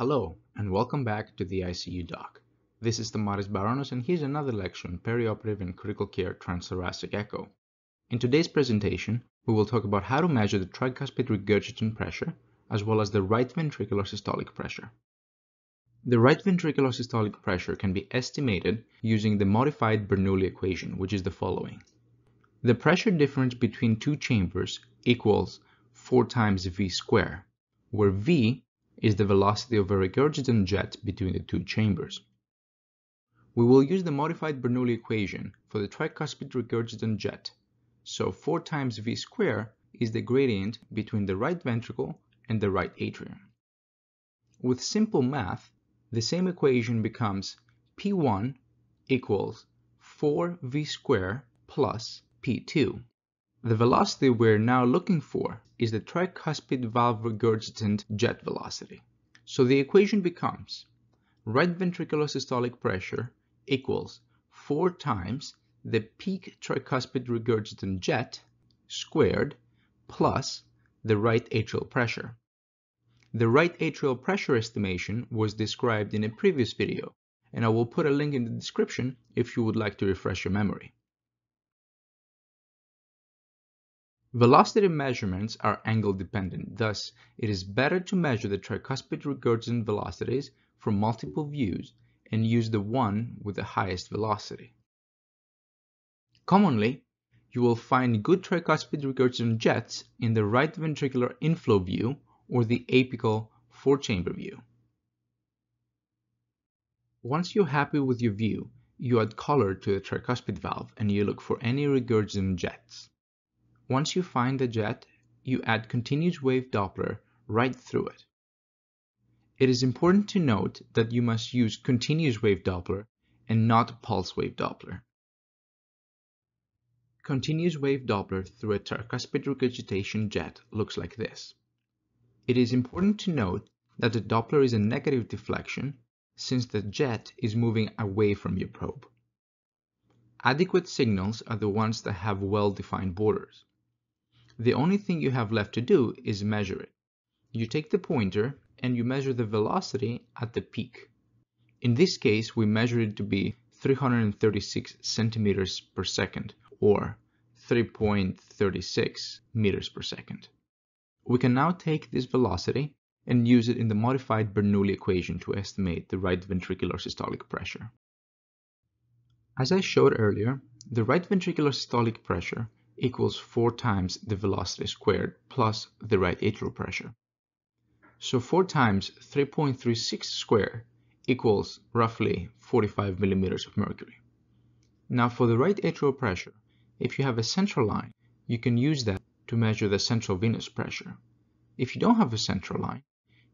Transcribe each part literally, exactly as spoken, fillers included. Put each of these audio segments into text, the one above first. Hello and welcome back to the I C U doc. This is Tomatis Baronos and here's another lecture on perioperative and critical care transthoracic echo. In today's presentation, we will talk about how to measure the tricuspid regurgitant pressure as well as the right ventricular systolic pressure. The right ventricular systolic pressure can be estimated using the modified Bernoulli equation, which is the following. The pressure difference between two chambers equals four times V square, where V is the velocity of a regurgitant jet between the two chambers. We will use the modified Bernoulli equation for the tricuspid regurgitant jet, so four times V square is the gradient between the right ventricle and the right atrium. With simple math, the same equation becomes P one equals four V square plus P two. The velocity we're now looking for is the tricuspid valve regurgitant jet velocity. So the equation becomes right ventricular systolic pressure equals four times the peak tricuspid regurgitant jet squared plus the right atrial pressure. The right atrial pressure estimation was described in a previous video, and I will put a link in the description if you would like to refresh your memory. Velocity measurements are angle dependent, thus it is better to measure the tricuspid regurgitant velocities from multiple views and use the one with the highest velocity. Commonly, you will find good tricuspid regurgitant jets in the right ventricular inflow view or the apical four-chamber view. Once you're happy with your view, you add color to the tricuspid valve and you look for any regurgitant jets. Once you find the jet, you add continuous wave Doppler right through it. It is important to note that you must use continuous wave Doppler and not pulse wave Doppler. Continuous wave Doppler through a tricuspid regurgitation jet looks like this. It is important to note that the Doppler is a negative deflection since the jet is moving away from your probe. Adequate signals are the ones that have well-defined borders. The only thing you have left to do is measure it. You take the pointer and you measure the velocity at the peak. In this case, we measure it to be three hundred thirty-six centimeters per second or three point three six meters per second. We can now take this velocity and use it in the modified Bernoulli equation to estimate the right ventricular systolic pressure. As I showed earlier, the right ventricular systolic pressure equals four times the velocity squared plus the right atrial pressure. So four times three point three six squared equals roughly forty-five millimeters of mercury. Now for the right atrial pressure, if you have a central line, you can use that to measure the central venous pressure. If you don't have a central line,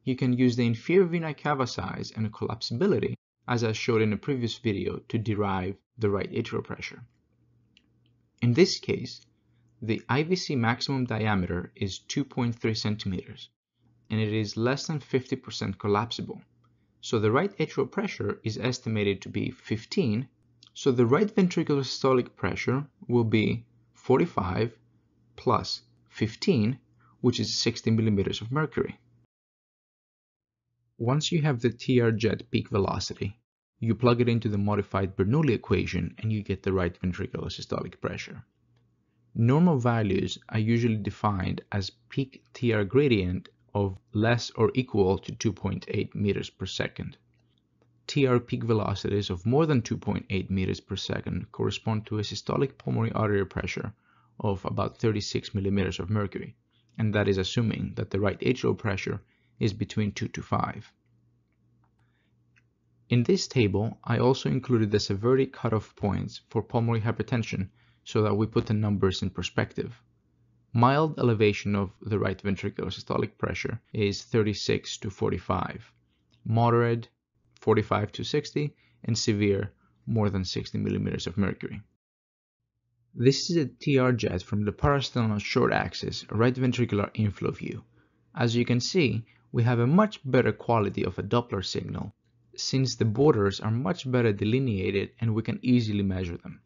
you can use the inferior vena cava size and collapsibility, as I showed in a previous video, to derive the right atrial pressure. In this case, the I V C maximum diameter is two point three centimeters, and it is less than fifty percent collapsible. So the right atrial pressure is estimated to be fifteen, so the right ventricular systolic pressure will be forty-five plus fifteen, which is sixty millimeters of mercury. Once you have the T R jet peak velocity, you plug it into the modified Bernoulli equation and you get the right ventricular systolic pressure. Normal values are usually defined as peak T R gradient of less or equal to two point eight meters per second. T R peak velocities of more than two point eight meters per second correspond to a systolic pulmonary artery pressure of about thirty-six millimeters of mercury, and that is assuming that the right atrial pressure is between two to five. In this table, I also included the severity cutoff points for pulmonary hypertension so that we put the numbers in perspective. Mild elevation of the right ventricular systolic pressure is thirty-six to forty-five, moderate forty-five to sixty, and severe more than sixty millimeters of mercury. This is a T R jet from the parasternal short axis right ventricular inflow view. As you can see, we have a much better quality of a Doppler signal since the borders are much better delineated and we can easily measure them.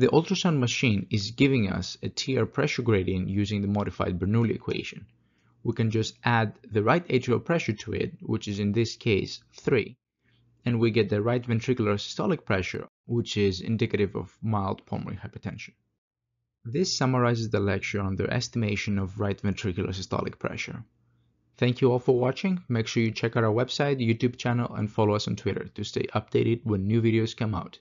The ultrasound machine is giving us a T R pressure gradient using the modified Bernoulli equation. we can just add the right atrial pressure to it, which is in this case three, and we get the right ventricular systolic pressure, which is indicative of mild pulmonary hypertension. This summarizes the lecture on the estimation of right ventricular systolic pressure. Thank you all for watching. Make sure you check out our website, YouTube channel, and follow us on Twitter to stay updated when new videos come out.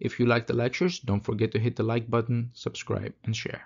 If you like the lectures, don't forget to hit the like button, subscribe, and share.